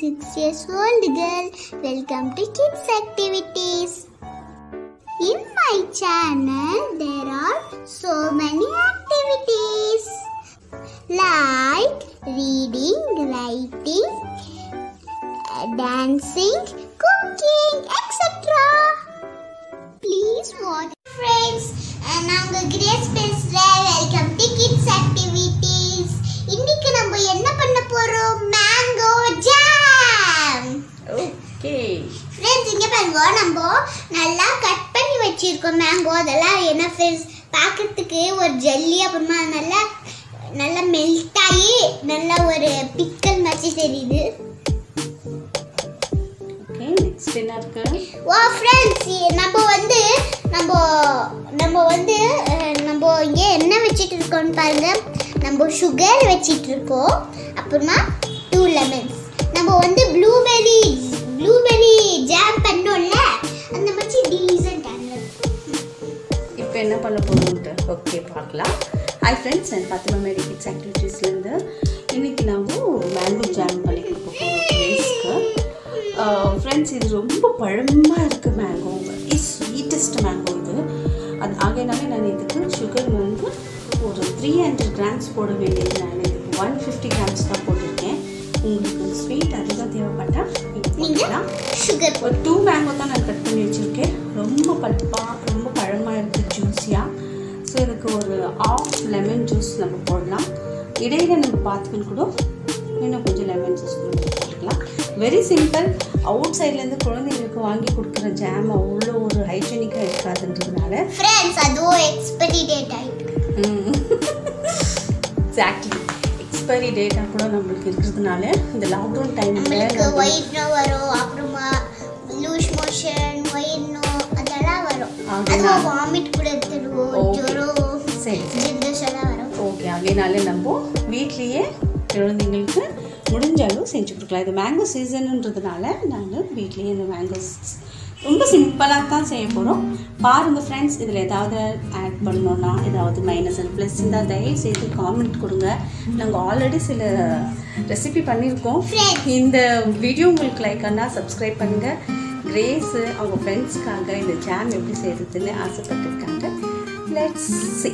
6 years old girl. Welcome to kids activities. In my channel there are so many activities like reading, writing, dancing, cooking, etc. Please watch friends. Naanga grace pesra welcome to kids activities. Inniki namu enna panna porom mango jam. Okay friends, inga pango namu nalla cut panni vechirukom mango adala ena friends paakathukku or jelly apporma nalla nalla melt aayi nalla or pickle machi theriyudu. Okay next dinner ku wow friends namu vandu நம்ம இங்கே என்ன வச்சிட்டு இருக்கோம்னு பாருங்க. நம்ம sugar வச்சிட்டு இருக்கோம். அப்புறமா 2 lemons. நம்ம வந்து ப்ளூபெர்ரி ஜாம் பண்ணோம்ல, அந்த மாதிரி டீசன்ட் ஆனது. இப்போ என்ன பண்ண போறோம்னு ஓகே பார்க்கலாம். ஹாய் फ्रेंड्स, நான் ஃபாத்திமா மேரி கிட்ஸ் ஆக்டிவிட்டீஸ்ல இருந்து இன்னைக்கு நாம மேங்கோ ஜாம் பண்ணி கொடுக்க போறோம் ஃப்ரெண்ட்ஸ்க்கு. फ्रेंड्स இது ரொம்ப பழமா இருக்கு மேங்கோ. இஸ் ஸ்வீட்டஸ்ட் மேங்கோ இது. அது ஆகையினாலே நான் இதுக்கு சுகர் வந்து ஒரு 300 grams போட வேண்டியது. நான் இதுக்கு 150 grams தான் போட்டிருக்கேன். உங்களுக்கு ஸ்வீட் அதிகம் தேவைப்பட்டால் நீங்கள் சுகர் ஒரு 2 mango தான் நான் கட் பண்ணி வச்சுருக்கேன். ரொம்ப பல்பாக ரொம்ப பழமாக இருக்குது, ஜூஸியாக. ஸோ இதுக்கு ஒரு ½ lemon juice நம்ம போடலாம். இடையில நம்ம பார்த்துக்கணும் கூட இன்னும் கொஞ்சம் லெமன் ஜூஸ் போட்டுக்கலாம். Very simple. அவுட் சைட்லேருந்து குழந்தைங்களுக்கு வாங்கி கொடுக்குற ஜாம் அவ்வளோ ஒரு ஹைஜீனிக்காக இருக்காதுன்றதுனால ஃப்ரெண்ட்ஸ் அதுவும் எக்ஸ்பைரி டேட் ஆகிட்டு எக்ஸாக்ட்லி எக்ஸ்பைரி டேட்டாக கூட நம்மளுக்கு இருக்கிறதுனால இந்த லாக்டவுன் டைமில் ஒயிட்னோ வரும், அப்புறமா லூஸ் மோஷன் ஒயிட்னோ அதெல்லாம் வரும். அதெல்லாம் வாமிட் கூட எடுத்துடுவோம், ஜுரம் சரி ஜிந்தெல்லாம் வரும். ஓகே அதனால நம்ம வீட்லேயே குழந்தைங்களுக்கு முடிஞ்ச அளவு செஞ்சு கொடுக்கலாம். இது மேங்கோ சீசனுன்றதுனால நாங்கள் வீட்லேயே இந்த மேங்கோஸ் ரொம்ப சிம்பிளாக தான் செய்ய போகிறோம். பாருங்கள் ஃப்ரெண்ட்ஸ், இதில் ஏதாவது ஆட் பண்ணணுன்னா ஏதாவது மைனஸ் அண்ட் ப்ளஸ் இருந்தால் தயவு செய்து காமெண்ட் கொடுங்க. நாங்கள் ஆல்ரெடி சில ரெசிபி பண்ணியிருக்கோம். இந்த வீடியோ உங்களுக்கு லைக் ஆனால் சப்ஸ்கிரைப் பண்ணுங்கள். கிரேஸு அவங்க ஃப்ரெண்ட்ஸ்க்காக இந்த ஜாம் எப்படி செய்கிறதுன்னு ஆசைப்பட்டுருக்காங்க. Let's see.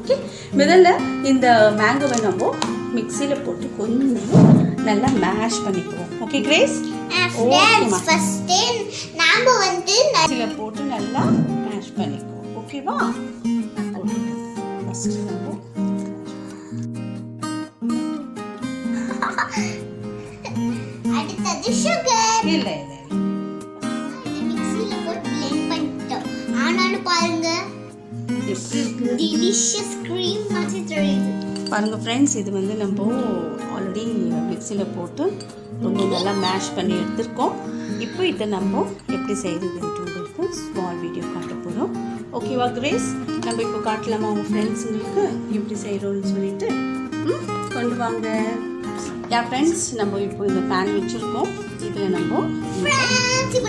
ஓகே முதல்ல இந்த மேங்கோவை நம்ம மிக்ஸியில் போட்டு கொஞ்சம் நல்லா மேஷ் பண்ணிக்குவோம். ஓகே கிரேஸ், ஃபர்ஸ்ட் நாம வந்து மிக்ஸியில் போட்டு நல்லா மேஷ் பண்ணிக்குவோம். ஓகேவா? ஃபர்ஸ்ட் நம்ம அடுத்தது சுகர் இல்லை இல்லை மிக்ஸியில் போட்டு பிளெண்ட் பண்ணிட்டோம். ஆனாலும் பாருங்க டெலிஷியஸ் க்ரீம் மாதிரி தெரியுது. பாருங்கள் ஃப்ரெண்ட்ஸ், இது வந்து நம்ம ஆல்ரெடி மிக்ஸியில் போட்டு ரொம்ப நல்லா மேஷ் பண்ணி எடுத்துருக்கோம். இப்போ இதை நம்ம எப்படி செய்கிறதுன்ட்டு உங்களுக்கு ஸ்மால் வீடியோ காட்ட போகிறோம். ஓகேவா கிரேஸ்? நம்ம இப்போ காட்டலாமா உங்கள் ஃப்ரெண்ட்ஸுங்களுக்கு எப்படி செய்கிறோன்னு சொல்லிட்டு? கொண்டு வாங்க. யா ஃப்ரெண்ட்ஸ், நம்ம இப்போ இந்த பேன் வச்சுருக்கோம். இதில் நம்ம மேங்கோ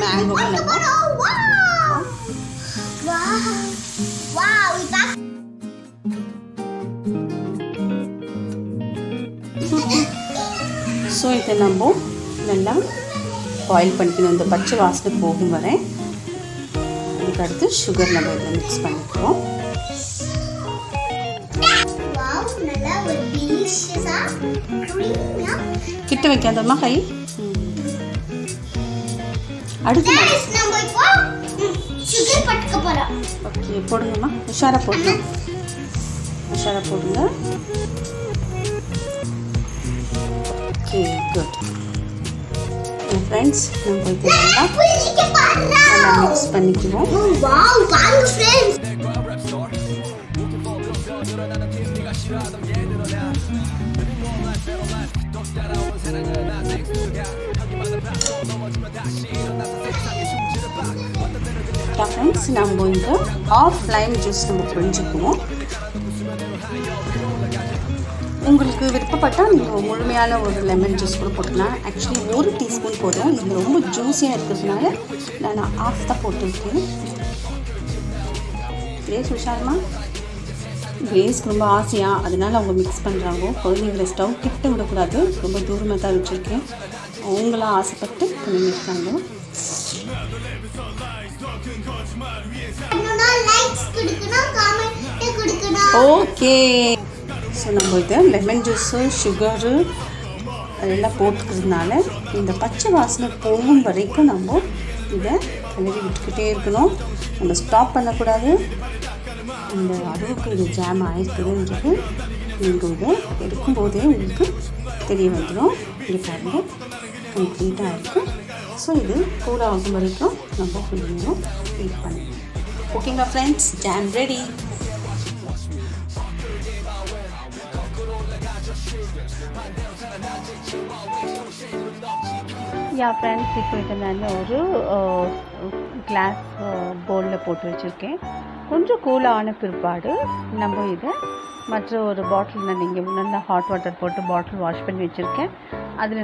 ஸோ இதை நம்ம நல்லா பாயில் பண்ணிக்கணும். இந்த பச்சை வாசனை போகும் வரை இதுக்கு அடுத்து சுகர் நம்ம இதில் மிக்ஸ் பண்ணிக்கிறோம். கிட்ட வைக்காதம்மா கை. அடுத்து ஓகே போடுங்கம்மா, உஷாராக போடுங்க, உஷாராக போடுங்க. ஓகே குட் ஃப்ரெண்ட்ஸ், நம்ம இதை நல்லா மிக்ஸ் பண்ணிக்குவோம். வாவ் பாருங்க ஃப்ரெண்ட்ஸ், ஃப்ரெண்ட்ஸ் நம்ம இங்கே ½ lime juice நம்ம புரிஞ்சுக்குவோம். உங்களுக்கு விருப்பப்பட்டால் முழுமையான ஒரு லெமன் ஜூஸ் கூட போட்டுக்கலாம். ஆக்சுவலி ஒரு டீஸ்பூன் போதும். இது ரொம்ப ஜூஸியாக இருக்கிறதுனால நான் ஆஃப் தான் போட்டுருக்கேன். கிரேஸ் உஷாரமா? கிரேஸ்க்கு ரொம்ப ஆசையாக அதனால் அவங்க மிக்ஸ் பண்ணுறாங்க. குழந்தைங்களை ஸ்டவ் கிட்ட விடக்கூடாது, ரொம்ப தூரமாக தான் வச்சுருக்கேன். அவங்கள ஆசைப்பட்டு பண்ணிட்டாங்க. இன்னொரு லைக்ஸ் கொடுக்கணும், கமெண்ட் கொடுக்கணும். ஓகே சோ நம்ம இத லெமன் ஜூஸ் சுகர் எல்லாம் போட்டுக்கிறதுனால இந்த பச்சை வாசனை போகும் வரைக்கும் நம்ம இதை கிளறி விட்டுக்கிட்டே இருக்கணும். நம்ம ஸ்டாப் பண்ணக்கூடாது. இந்த அளவுக்கு இது ஜாம் ஆகிருக்குதுன்றது நீங்கள் இதை எடுக்கும்போதே உங்களுக்கு தெரிய வந்துடும். இது பாருங்கள் கம்ப்ளீட்டாக இருக்கும். ஸோ இது கூட ஆகும் வரைக்கும் நம்ம கொஞ்சம் வெயிட் பண்ணணும். ஓகேங்களா ஃப்ரெண்ட்ஸ், ஜாம் ரெடி. या फ्रेंड्स इतना ना और ग्लास बोल पे कुछ कूल आना पिपा नम और बाटिल नहीं ना हाट वाटर बाटिल वाश पड़ी वचर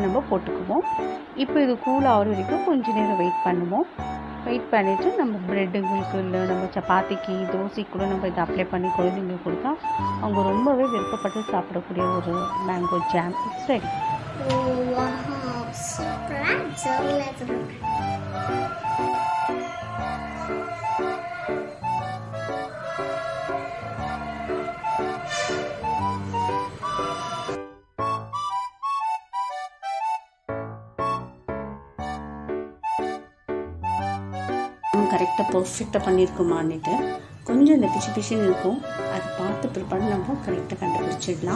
अम्बको इूल कुछ नेर वेट पड़ो वेट पड़े नम्बर ब्रेड नम्बर चपाती की दोस नम्बर अप्ले पड़ी कुछ अगर रोम विरपे सापड़क और मैंगो जैम करेक्टा पर्फेक्टा पड़ीमान कुछ पिछी पिछन अब पात प्रिपा नम करेक्टा कंपिड़ा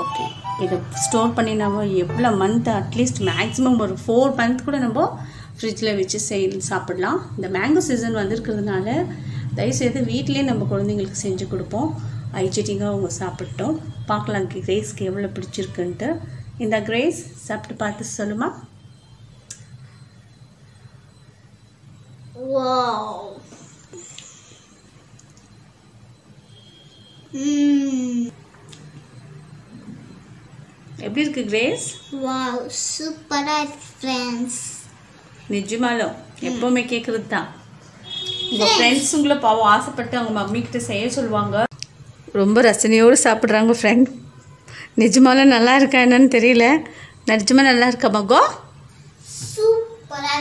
ओके स्टोर पड़ी नाम एव्व मंत अट्लीस्ट मैक्सिमम और 4 मंथ नम्ब फ्रिड्जे वे सापड़ा मैंगो सीजन वह दयसे वीटल नम्बर कुछ से ईचटिंग अगर सापटो पाकल ग्रेस के एव्व पिछड़ी ग्रेस साप्त पात सलुमा Wow. எப்படி இருக்கு கிரேஸ்? Wow, சூப்பரா ஃப்ரெண்ட்ஸ். நிஜமாலோ எப்பவுமே கேக்குறது தான். உங்க ஃப்ரெண்ட்ஸ் உங்களை பாவம் ஆசைப்பட்டு அவங்க மம்மி கிட்ட செய்ய சொல்வாங்க. ரொம்ப ரசனையோட சாப்பிடுறாங்க ஃப்ரெண்ட். நிஜமாலோ நல்லா இருக்கா என்னன்னு தெரியல. நிஜமா நல்லா இருக்கா மகோ? சூப்பரா.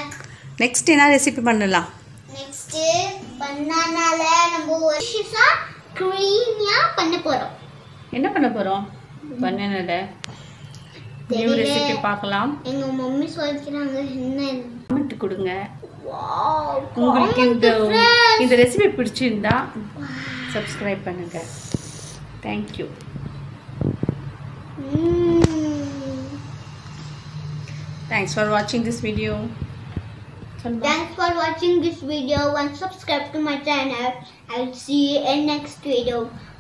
நெக்ஸ்ட் என்ன ரெசிபி பண்ணலாம்? நெக்ஸ்ட் பனானால நம்ம ஒரு சிப்ஸா கிரீமியா பண்ண போறோம். என்ன பண்ண போறோம்? பனானால நியூ ரெசிபி பார்க்கலாம். எங்க மம்மி சொல்லிக்கிறாங்க என்ன கமெண்ட் கொடுங்க. வாவ், உங்களுக்கு இந்த ரெசிபி பிடிச்சிருந்தா Subscribe பண்ணுங்க. Thank you. Thanks for watching this video. Thanks for watching this video and subscribe to my channel. I'll see you in next video.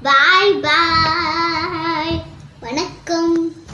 Bye bye. Vanakkam.